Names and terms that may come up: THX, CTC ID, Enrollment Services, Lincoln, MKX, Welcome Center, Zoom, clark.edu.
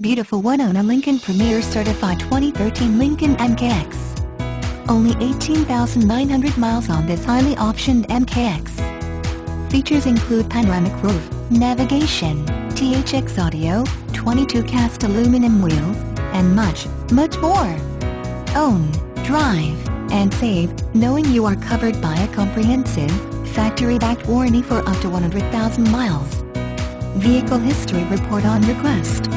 Beautiful one on a Lincoln Premier Certified 2013 Lincoln MKX. Only 18,900 miles on this highly optioned MKX. Features include panoramic roof, navigation, THX audio, 22 cast aluminum wheels, and much, much more. Own, drive, and save, knowing you are covered by a comprehensive, factory-backed warranty for up to 100,000 miles. Vehicle history report on request.